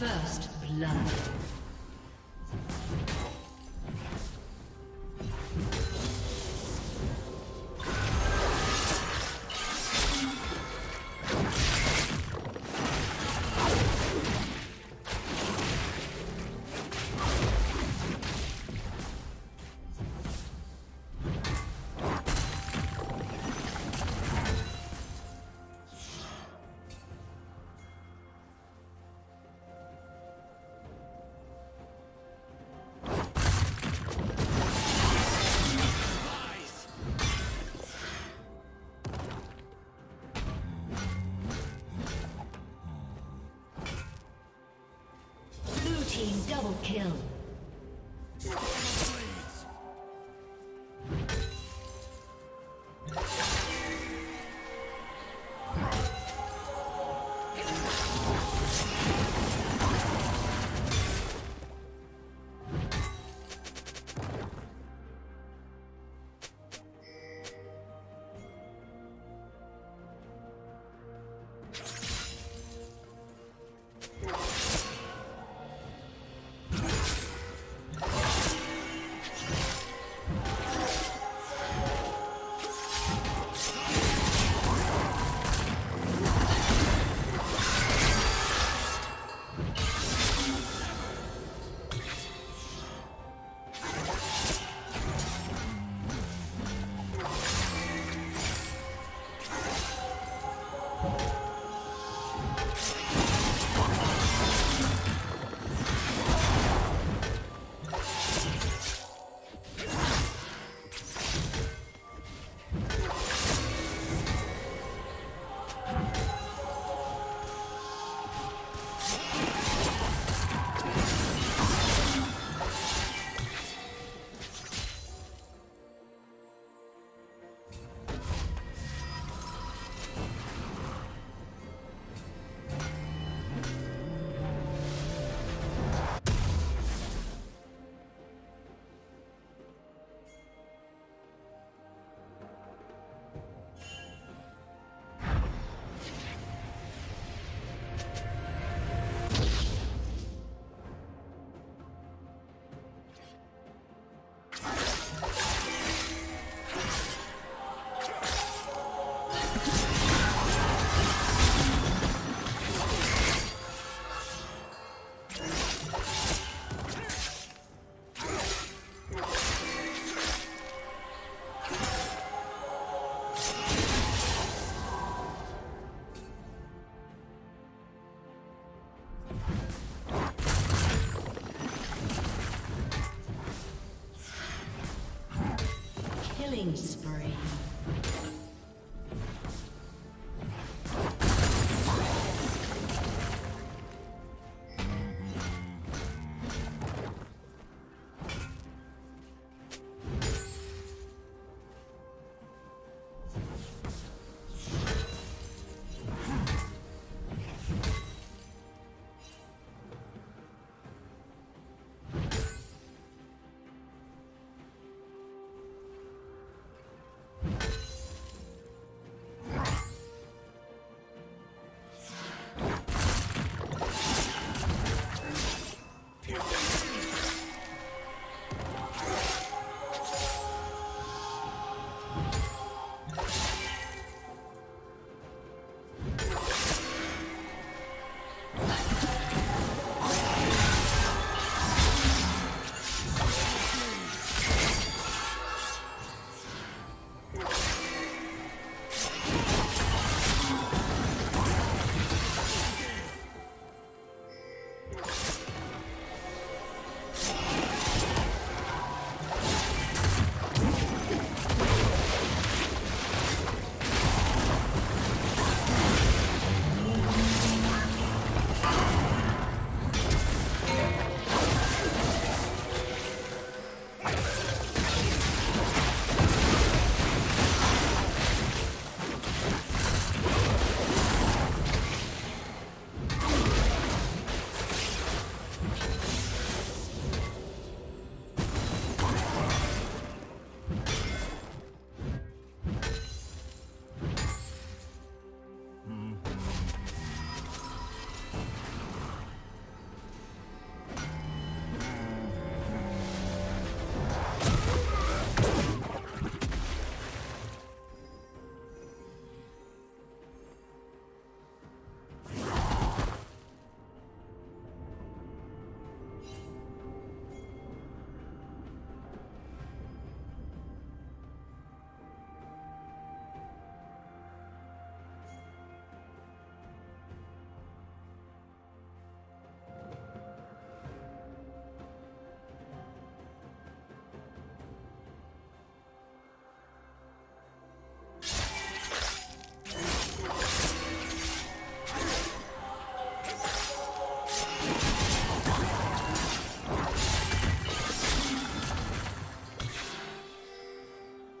First blood. Double kill. Spree.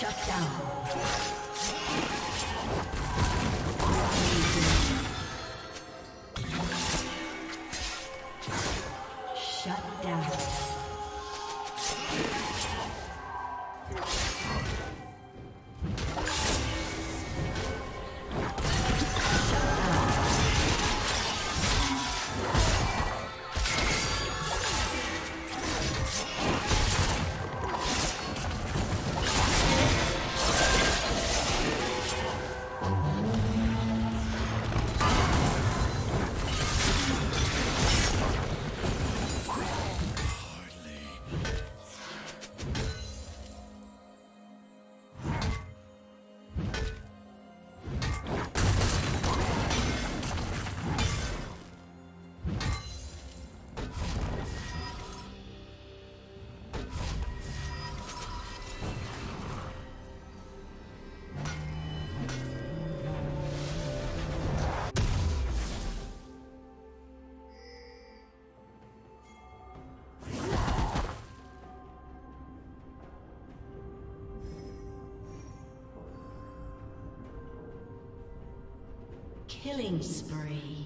Shut down. Killing spree.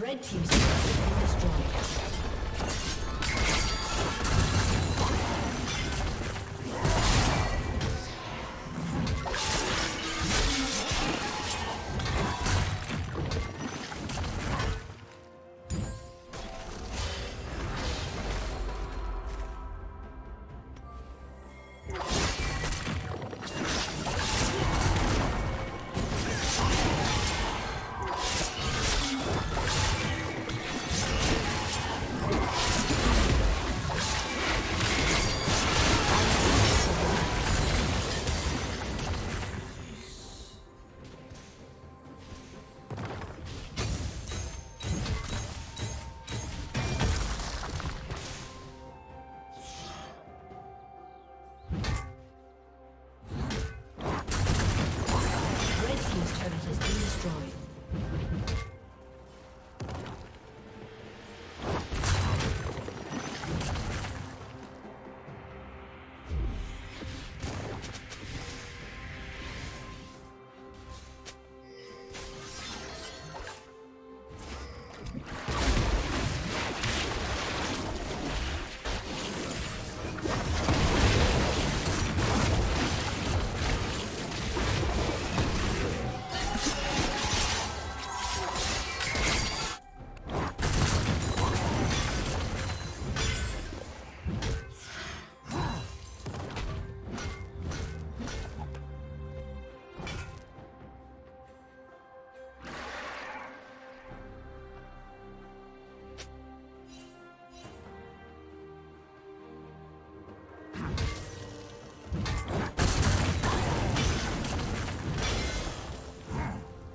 Red team's destroyed.